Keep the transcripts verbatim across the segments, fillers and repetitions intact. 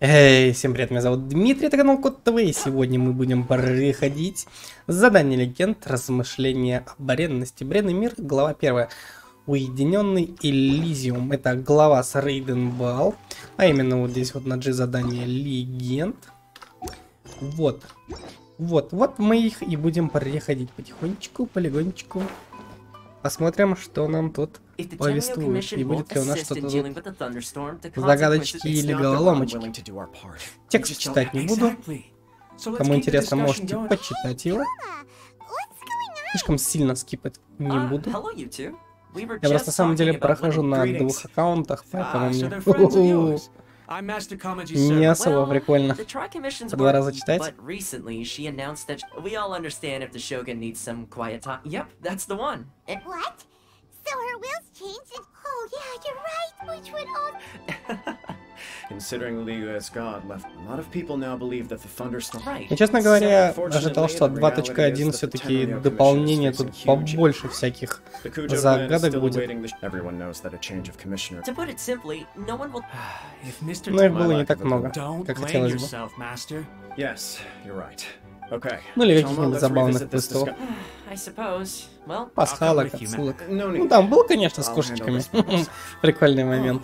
Эй, всем привет, меня зовут Дмитрий, это канал Кот ТВ, и сегодня мы будем проходить Задание Легенд, размышления о бренности. Бренный мир, глава первая. Уединенный Элизиум. Это глава с Рейден Баал, а именно вот здесь вот на G Задание Легенд. Вот, вот, вот мы их и будем проходить потихонечку, полегонечку. Посмотрим, что нам тут повествует, и будет ли у нас что-то тут загадочки или головоломочки. Текст читать не буду. Кому интересно, можете почитать его. Слишком сильно скипать не буду. Я просто на самом деле прохожу на двух аккаунтах, поэтому мне не особо прикольно по два раза читать. Я, честно говоря, ожидал, что два точка один все-таки дополнение, тут побольше всяких загадок будет. Но их было не так много, как хотелось бы. Ну или каких-нибудь забавных выстрелов. Пасхалок, отсылок. Ну там был, конечно, с кошечками. Прикольный момент.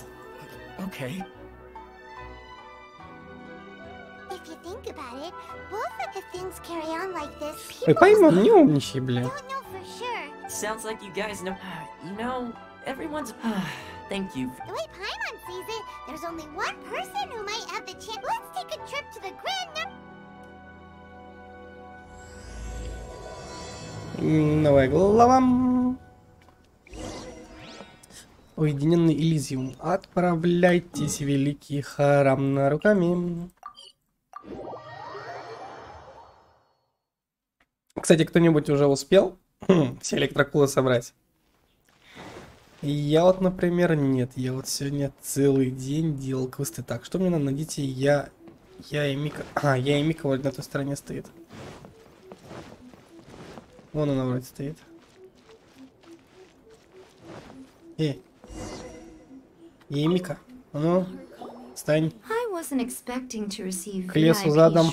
Ой, Паймон, не умничай, блин. Новая глава. Уединенный Элизиум. Отправляйтесь, великий храм, на руками. Кстати, кто-нибудь уже успел все электрокулы собрать? Я вот, например, нет. Я вот сегодня целый день делал квесты. Так, что мне надо? Найдите, я... Я и Мика... А, я и Мика вот на той стороне стоит. Вон она вроде стоит. Эй. Я и Мика. А ну, встань. К лесу задом, а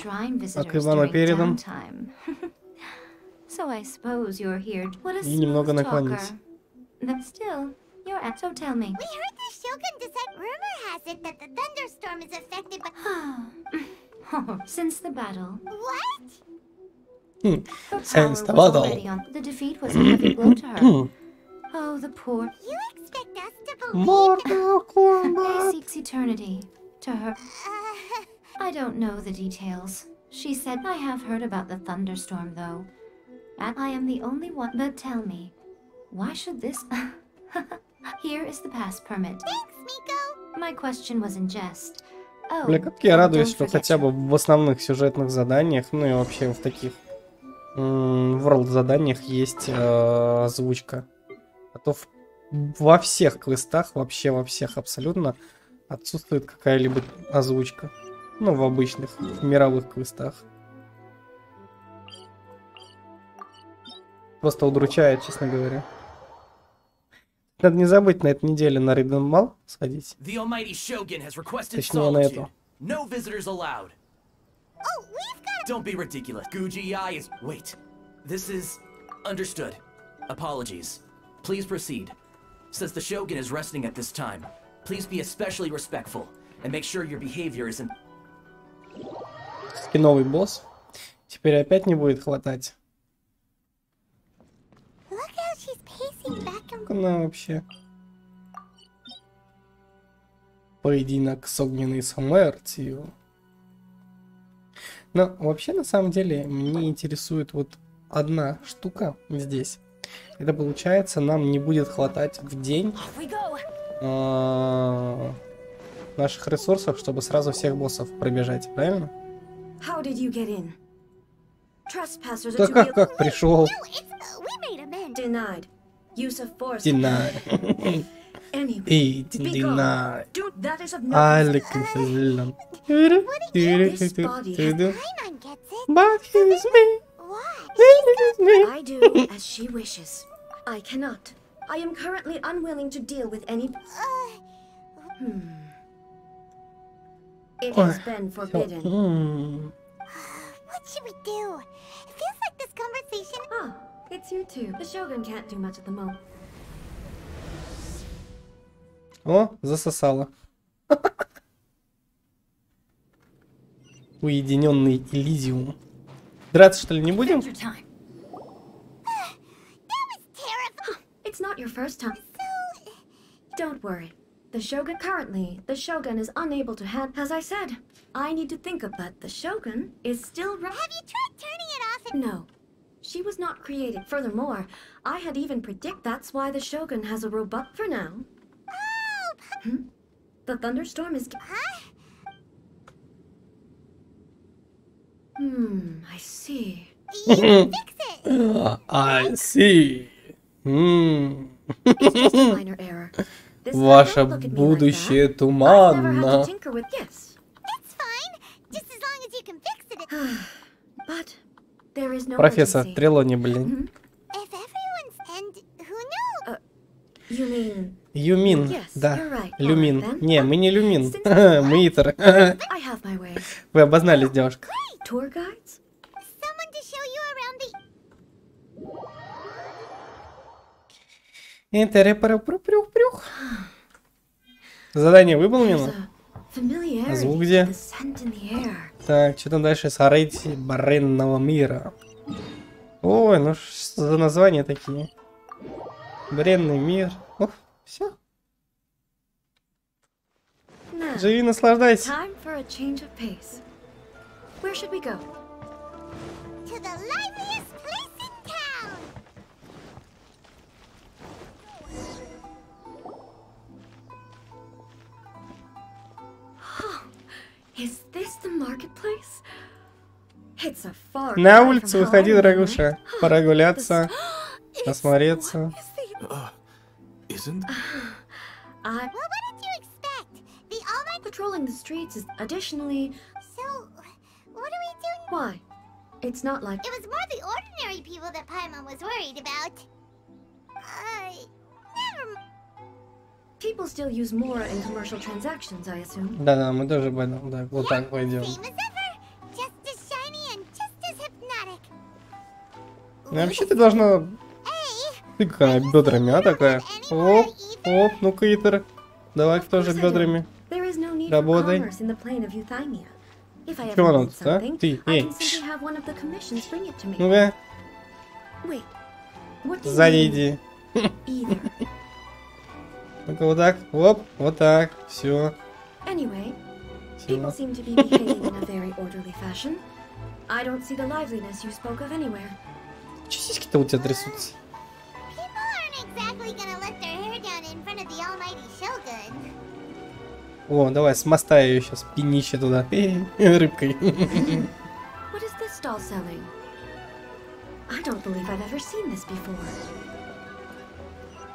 к Ивану передом. И немного наклонись. Хм, Сенс the battle. And I am the only one, but tell me, why should this... Here is the pass permit. Thanks, Miko. My question was in jest. Oh, Бля, как я радуюсь, что хотя бы в основных сюжетных заданиях, ну и вообще в таких ворлд заданиях есть э, озвучка. А то в, во всех квестах, вообще во всех абсолютно, отсутствует какая-либо озвучка. Ну, в обычных, в мировых квестах. Просто удручает, честно говоря. Надо не забыть на этой неделе на Риддлмал сходить. Точнее, на эту. Don't be ridiculous. Guji I is wait. This is understood. Apologies. Please proceed. Since the Shogun is resting at this time, please be especially respectful and make sure your behavior isn't. Новый босс. Теперь опять не будет хватать. Как она вообще? Поединок с огненной смертью. Но вообще, на самом деле, меня интересует вот одна штука здесь. Это получается, нам не будет хватать в день э, наших ресурсов, чтобы сразу всех боссов пробежать, правильно? Да как, как пришел? Denied. Эй, динай. Алик, зелен. Ой, всё. What should we do? It feels like this conversation. Oh, it's you too. The Shogun can't do much at the moment. О, засосало. Уединенный Элизиум. Драться что ли не будем? It's not your first time. Don't worry. The Shogun currently, the Shogun is unable to handle. As I said, I need to think of that. The Shogun is still. Have you tried turning it off? And no, she was not created. Furthermore, I had even predict that's why the Shogun has a robot for now. Oh. Hmm? The thunderstorm is. Huh? Hmm. I see. You can fix it. I see. Hmm. It's just a minor error. Ваше будущее туманно. Профессор Трилони, блин. Люмин, да. Люмин. Не, мы не Люмин. Мы Итер. Вы обознались, девушка. Интерепарапрюх-прюх. Задание выполнено. А звук где? Так, что там дальше? Сарейти Бренного мира. Ой, ну что за названия такие? Бренный мир. О, все. Живи, наслаждайся. На улицу выходил Рагуша, прогуляться, осмотреться. Да-да, мы тоже пойдем, да, вот так пойдем. Ну, вообще ты должна... Ты какая бедрами, а такая? Оп, оп, ну-ка, Итер. Давай тоже бедрами. Работай. Чего она тут, а? Ты, эй. Ну-ка. Сзади иди. Ну-ка, вот так, оп, вот так, все. Че сиськи-то у тебя трясутся? О, давай, смастай ее сейчас, пенище туда. Рыбкой.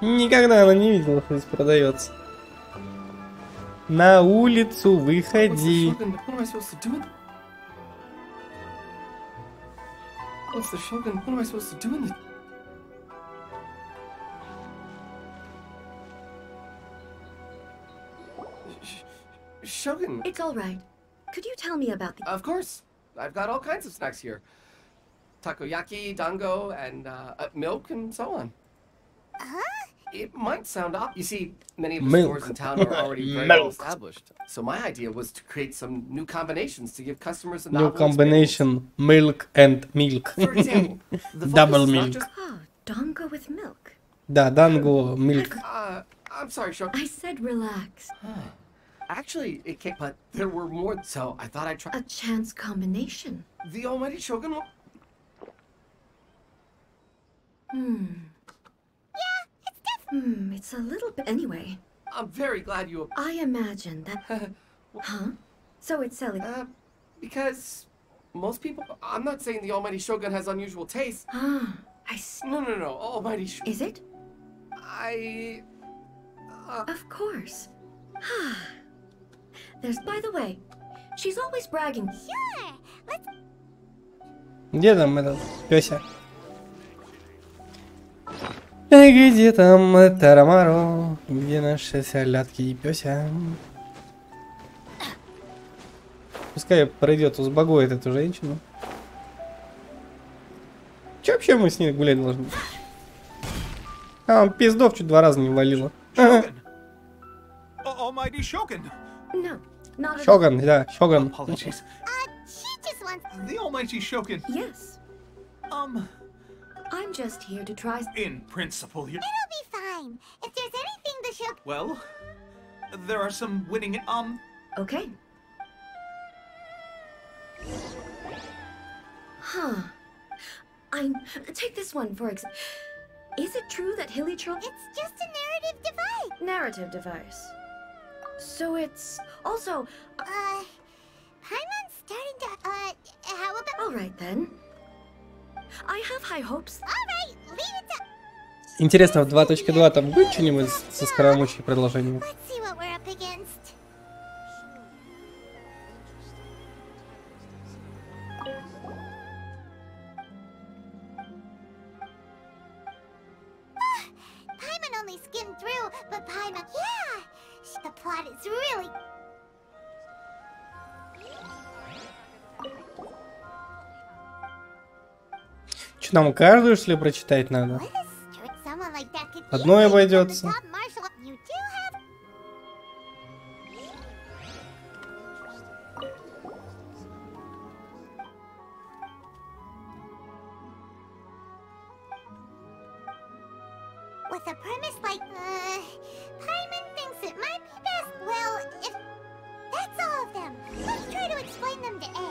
Никогда она не видела, что здесь продается. На улицу выходи. Shogun. It's all right. Could you tell me about the? Of course. I've got all kinds of snacks here. Takoyaki, dango, and uh, milk and so on. Huh? It might sound off. You see, many of the milk. Stores in town are already very well established. So my idea was to create some new combinations to give customers a new combination: experience. Milk and milk. For example, the double milk. Just... Oh, dango with milk. Да, dango milk. Uh, I'm sorry, Shok. I said relax. Huh. Actually, it came, but there were more, so I thought I'd try a chance combination. The almighty Shogun. Will... Hmm. Hmm, it's a little bit anyway. I'm very glad you. I imagine that. Huh? So it's selling. Uh, because most people. I'm not saying the Almighty Shogun has unusual taste. Ah, I see. No, no, no. Almighty Shogun. Is it? I. Uh... Of course. There's. By the way, she's always bragging. Sure. Let's. Где там этот пёся? Где там Тарамаро? Где наши солдатки и пёся? пускай пройдет, узбагоит эту женщину. Че вообще мы с ней гулять должны? А, он пиздов чуть два раза не валило. Щоган, да, Щоган. I'm just here to try. In principle, you... it'll be fine. If there's anything the Shogun. Well, there are some winning in um. Okay. Huh. I take this one for example. Is it true that hilly troll? It's just a narrative device. Narrative device. So it's also. Uh, Paimon's starting to. Uh, how about? All right then. I have high hopes. All right, leave it to... Интересно, в два точка два там будет что-нибудь со Скарамучи предложением? Нам каждую, что ли, прочитать надо? Одной обойдется.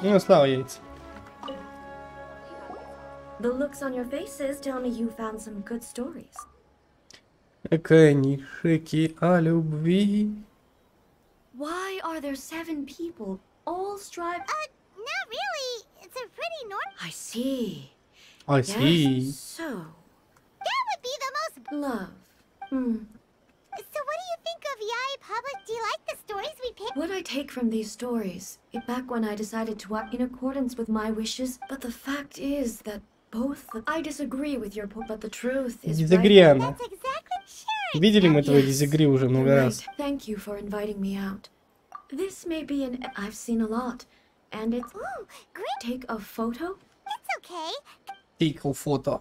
Ну, слава яйца. The looks on your faces tell me you found some good stories. Книжки о любви. Why are there seven people all strive? Uh, not really. It's a pretty normal. I see. I see. Yes, so that would be the most love. Hmm. So what do you think of Yai Public? Do you like the stories we picked? What I take from these stories, it back when I decided to act in accordance with my wishes, but the fact is that. I disagree with your point, but the truth is right. Видели мы твой дизагри уже много раз. Thank you for inviting me out. This may be an I've seen a lot, and it's great. Take a photo. It's okay. Take a photo.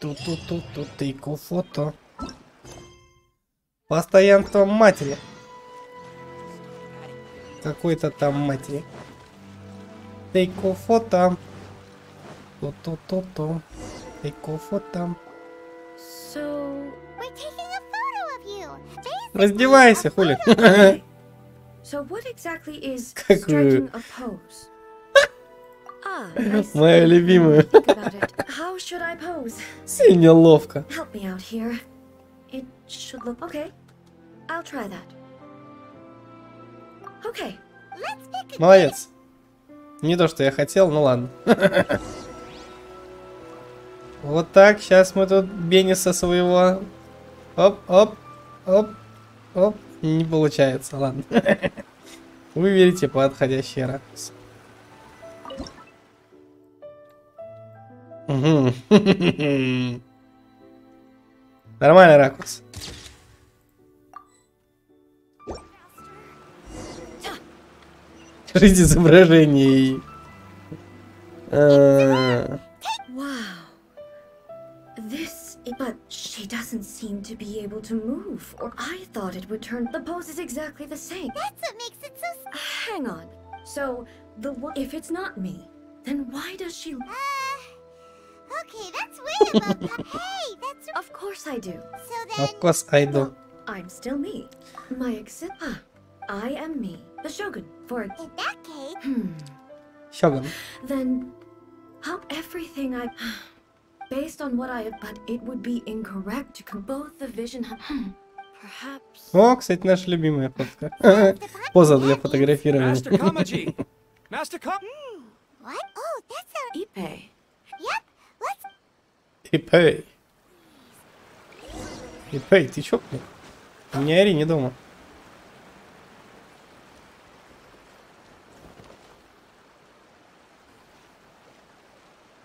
Ту-ту-ту-ту, take a photo. Постоянство матери. Какой-то там матери. Take a photo. То-то-то-то. Фото. So... Раздевайся, хули. Какую? Моя любимая. Сильно неловко. Молодец. Не то, что я хотел, но ладно. Вот так, сейчас мы тут Бениса своего. Оп, оп, оп, оп. Не получается, ладно. Выберите подходящий ракурс. Угу. Нормальный ракурс. Жизнь изображений. This, but she doesn't seem to be able to move, or I thought it would turn. The pose is exactly the same. That's what makes it so. Hang on. So the one, if it's not me, then why does she? Uh, okay, that's weird about that. Hey, that's. Of course I do. So then. Of course I do. Well, I'm still me. My exit. Ah, I am me. The Shogun. For. In that case. Hmm. Shogun. Then, how everything I. Based on what I, but it would be incorrect to compose the vision. Perhaps. О, кстати, наша любимая фотка. Поза для фотографирования. Master Kamaji. Master Kam. What? Oh, that's a Ipppay. Yep. Let's. Иппэй. Иппэй, ты чё, блин? У меня Ари не дома.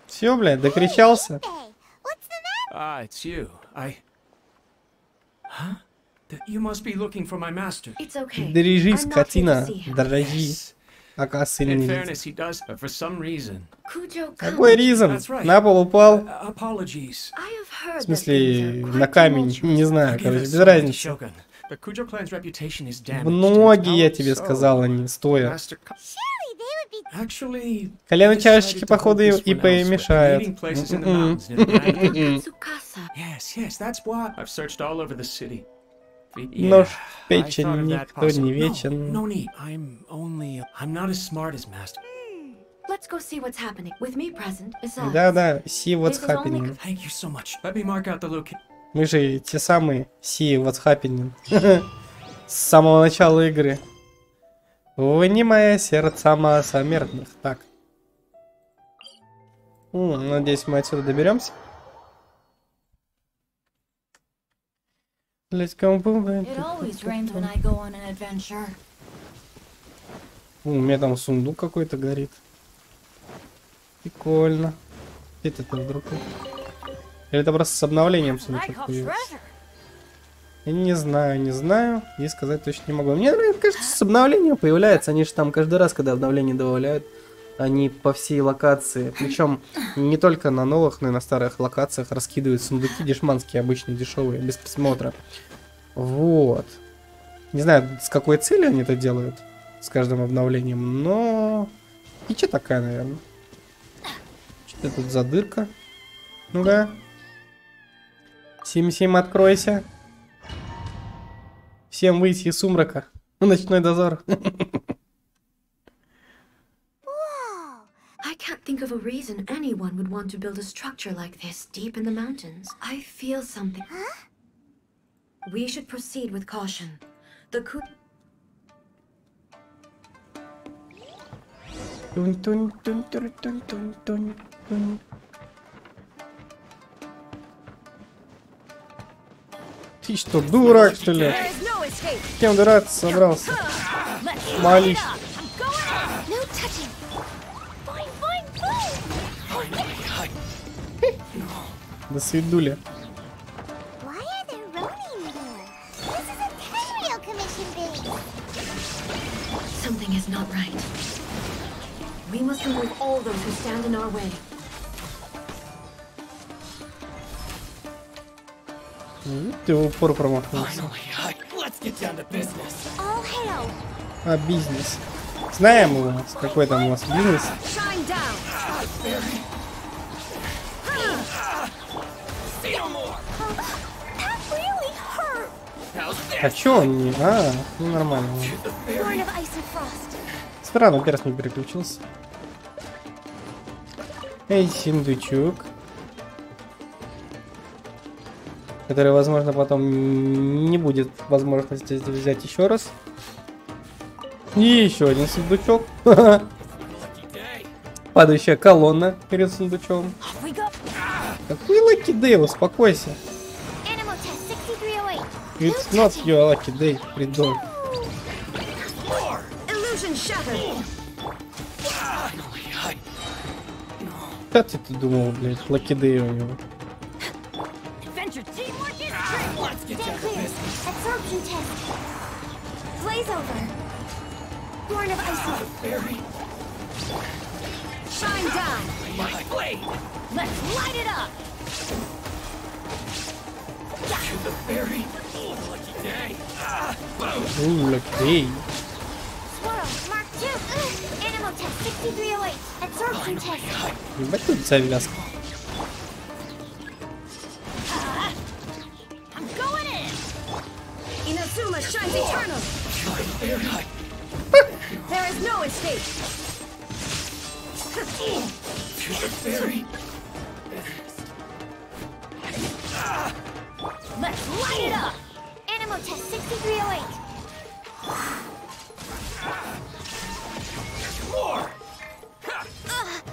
Все, блядь, докричался. А, это ты. I. Huh? You must be looking for my master. It's okay. Дорожи, скотина, дорожи. оказывается, или нет. Какой Ризен? На пол упал. В смысле, на камень. Не знаю, короче, без разницы. Многие, я тебе сказал, они стоят. Колены чашечки, походу, Иппэй мешают. Нож в печень, никто не вечен. Да-да, see what's happening. Мы же те самые see what's happening. С самого начала игры. Вынимая сердца малосмертных. Так. М, надеюсь, мы отсюда доберемся. Let's go, boom. У меня там сундук какой-то горит. Прикольно. Где-то там вдруг. Или это просто с обновлением сундук появилось? Я не знаю, не знаю. И сказать точно не могу. Мне нравится, кажется, с обновлением появляется. Они же там каждый раз, когда обновление добавляют, они по всей локации. Причем не только на новых, но и на старых локациях раскидывают сундуки дешманские, обычные, дешевые, без присмотра. Вот. Не знаю, с какой целью они это делают с каждым обновлением, но... И че такая, наверное? Что это тут за дырка? Ну-ка. Сим-сим, откройся. Всем выйти из сумрака. Ну, ночной дозор. I can't think of a reason anyone would want to build a structure like this deep in the mountains. I feel something. We should proceed with caution. The coup... Тун-тун-тун-тун-тун-тун-тун. Ты что, дурак, что ли? С кем драться собрался? Малиш. До свидули. Ты в упор промахнулся. А, бизнес. Знаем его, какой там у нас бизнес. А чё он не... А, ну нормально. Странно, перс не переключился. Эй, сундучок. Который, возможно, потом не будет возможности взять еще раз. И еще один сундучок. Падающая колонна перед сундучом. Какой Lucky Day, успокойся. It's not your lucky day, придурок. Да ты тут думал, блядь, Lucky Day у него. Lucky Day. Ебать тут завязка.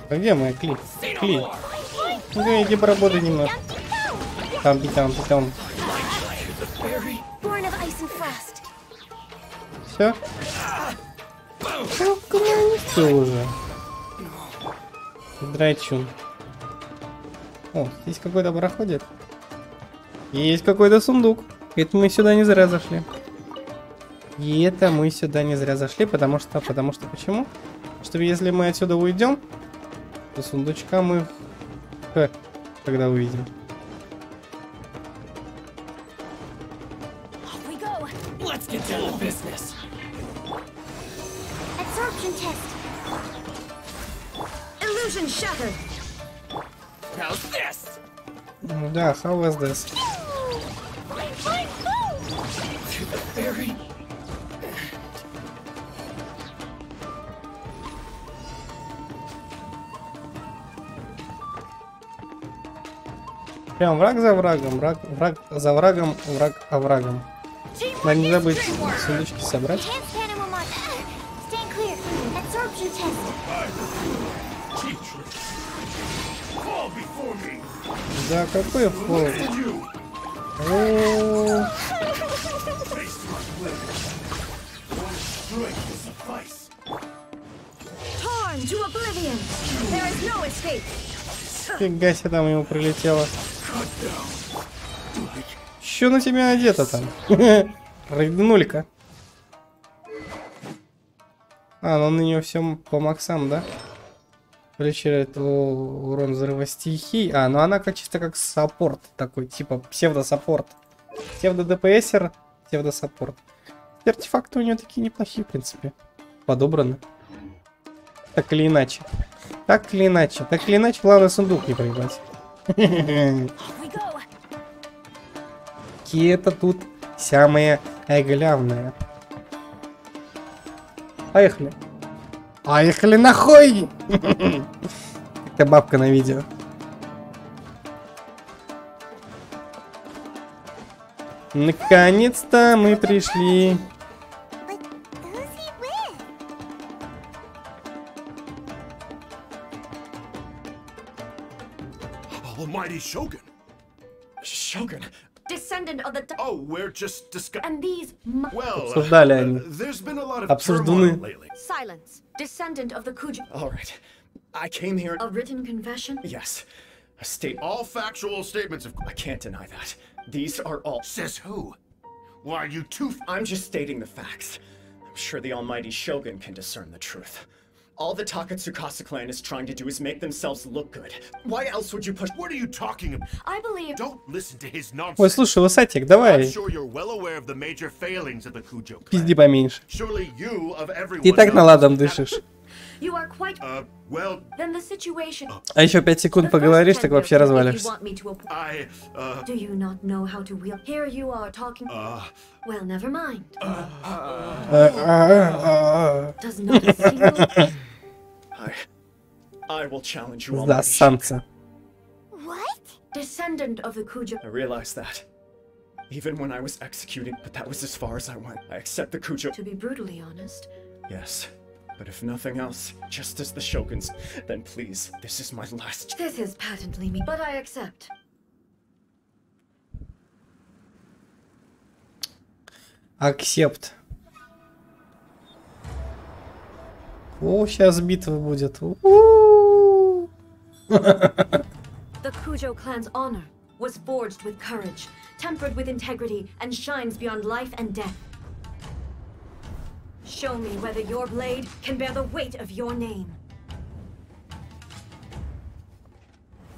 А где моя Кли? Кли. Ну иди поработай немножко. Там, там, там. Все? Все уже. Драчун. О, здесь какой-то проходит. Есть какой-то сундук. Ведь мы сюда не зря зашли. И это мы сюда не зря зашли, потому что... Потому что почему? Что если мы отсюда уйдем, то сундучка мы... Как? Когда увидим. Да, how was this? Прям враг за врагом, враг, враг за врагом, враг оврагом. Надо не забыть сундучки собрать. Да какой фол? Фига себе, там ему прилетело. Что на тебя одето там? Рейденули-ка. А, ну на нее все по максам, да? Причеряет урон взрыва стихий. А, ну она как чисто как саппорт такой, типа псевдо-саппорт. Псевдо-ДПСер, псевдо-саппорт. Артефакты у нее такие неплохие, в принципе. Подобраны. Так или иначе. Так или иначе. Так или иначе, главное сундук не проебать. И это тут самое главное. Поехали. Поехали нахуй! Это бабка на видео. Наконец-то мы пришли. Щоган. Щоган. Обсуждали они. Обсуждены. All the Takatsukasa clan is trying to do is make themselves look good. Why else would you push? What are you talking about? I believe. Don't listen to his nonsense. Ой, слушай, Лосатик, давай. Пизди поменьше. Ты и так наладом дышишь. А еще пять секунд поговоришь, так вообще развалишься. Да, самца. But if nothing else, just as the Shoguns, then please, this is my last. This is patently me, but I accept. Accept. О, сейчас битва будет. The Kujo clan's honor was forged with courage, tempered with integrity, and shines beyond life and death. Show me whether your blade can bear the weight of your name.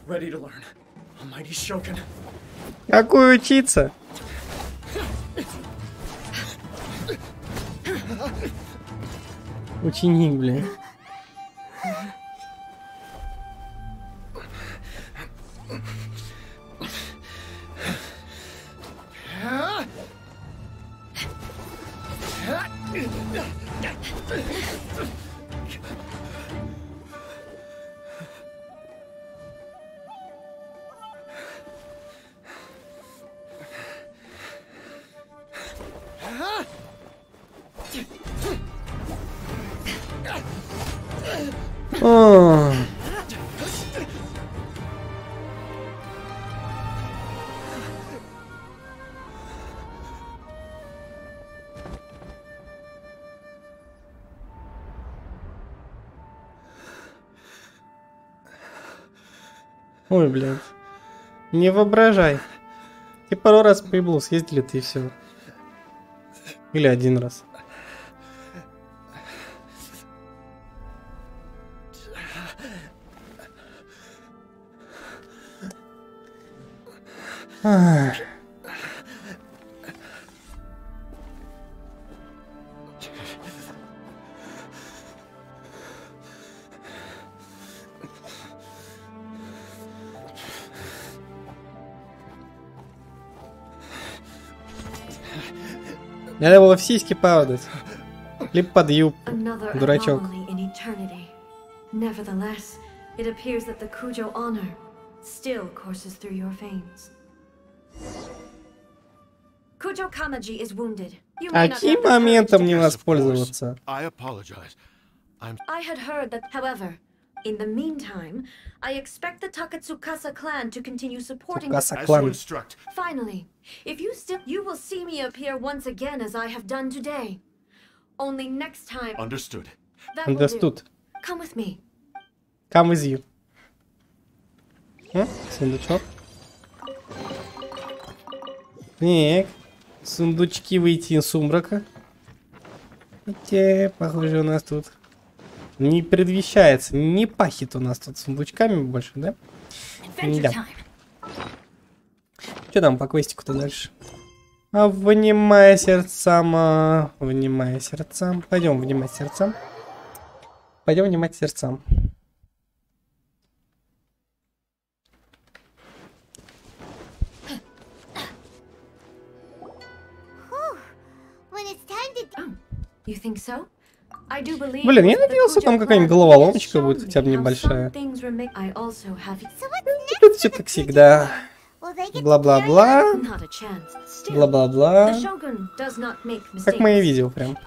Ready to learn, Almighty Shogun. Какой учиться? Ученик, блин. Ой, блядь. Не воображай. Ты пару раз по еблу съездили, ты и все. Или один раз. А-а-а. Надо было в сиськи падать. Либо под юбку, дурачок. Каким моментом не воспользоваться? Understood. Come with you. О, сундучок. Так, сундучки выйти из сумрака. Хотя, похоже, у нас тут не предвещается, не пахит у нас тут сундучками больше, да? Да. Что там по квестику-то дальше? А, внимай сердцам, а, внимай сердцам. Пойдем внимать сердцам. Пойдем внимать сердцам. Блин, я надеялся, там какая-нибудь головоломочка будет хотя бы небольшая. Тут все как всегда. Бла-бла-бла. Бла-бла-бла. Как мои видео прям.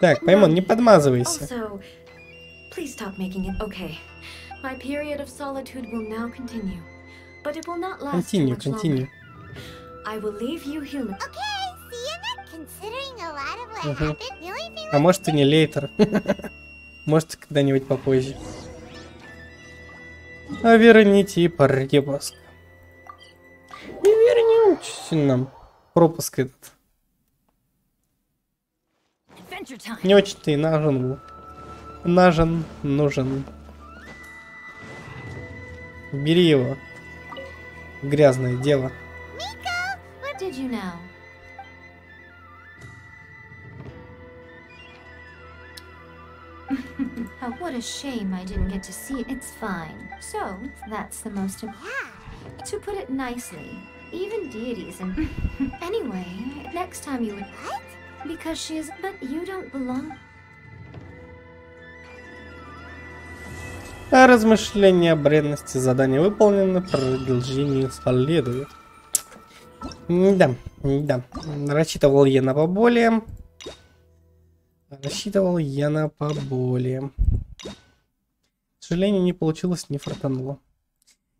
Так, Паймон, не подмазывайся. Please stop making it okay. My period of solitude will now continue, but it will not last too much longer. I will leave you human. Okay, see you next. Considering a lot of what happened, really feeling. А может и не later. Может когда-нибудь попозже. А верните пропуск. И верните нам пропуск этот. Не очень-то и нужен был. Нужен, нужен. Бери его. Грязное дело. А размышления о бренности задания выполнены, продолжение следует. Да, да. Рассчитывал я на поболее. Рассчитывал я на поболее. К сожалению, не получилось, не фартануло.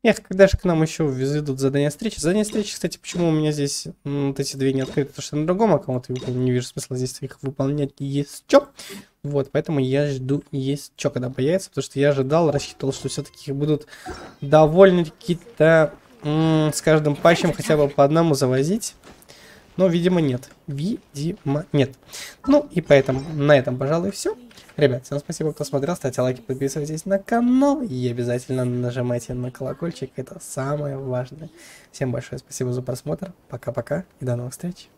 Эх, когда же к нам еще везут задания встречи? Задания встречи, кстати, почему у меня здесь ну, вот эти две не открыты, потому что на другом аккаунте не вижу смысла здесь их выполнять еще. Вот, поэтому я жду есть что, когда появится, потому что я ожидал, рассчитывал, что все-таки будут довольно-таки-то с каждым патчем хотя бы по одному завозить. Но, видимо, нет. Видимо, нет. Ну, и поэтому на этом, пожалуй, все. Ребят, всем спасибо, кто смотрел. Ставьте лайки, подписывайтесь на канал. И обязательно нажимайте на колокольчик. Это самое важное. Всем большое спасибо за просмотр. Пока-пока и до новых встреч.